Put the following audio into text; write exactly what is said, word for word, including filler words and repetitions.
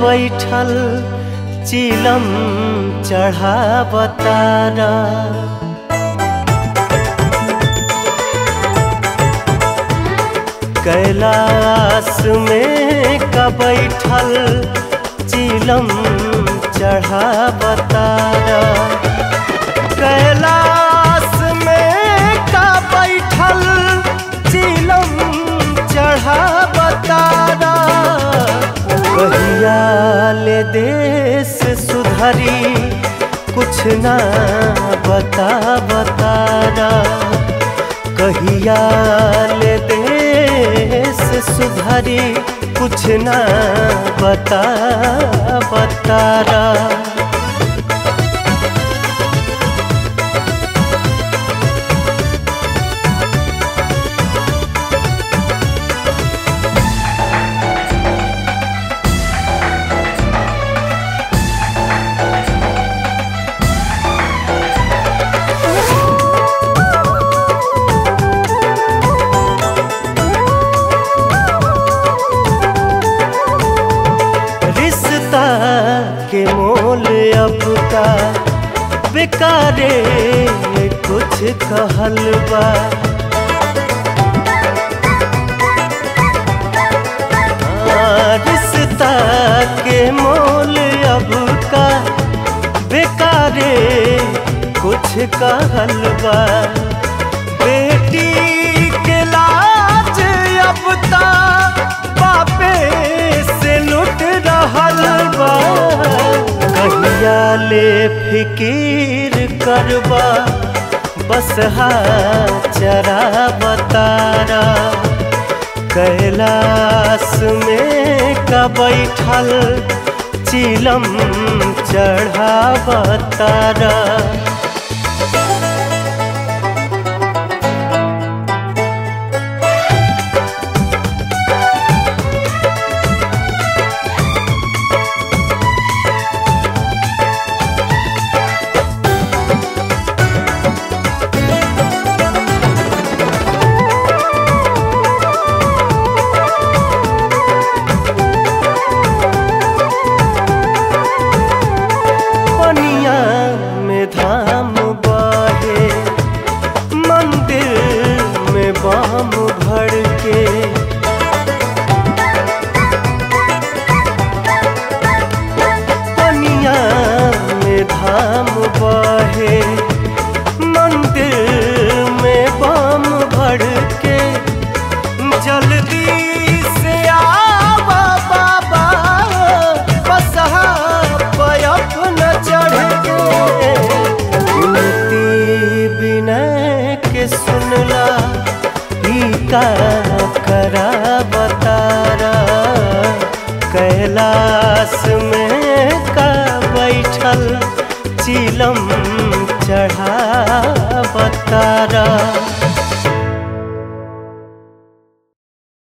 बैठल चिलम चढ़ावतारा, कैलाश में का बैठल चिलम चढ़ावतारा, कैलाश में का बैठल चिलम चढ़ावतारा। कहिया ले देश सुधरी कुछ ना बतावतारा, कहिया ले देश सुधरी कुछ ना बतावतारा। बेकारे कुछ कहलबा, रिश्ता के मोल अब का बेकारे कुछ कहलबा। बेटी के लाज अब ता बापे से लुट रहलबा, कहिया ले फिकीर करबा बसहा चढ़ावतारा, कैलाश में का बैठल चिलम चढ़ावतारा। कैलाश में का बैठल चिलम चढ़ावता।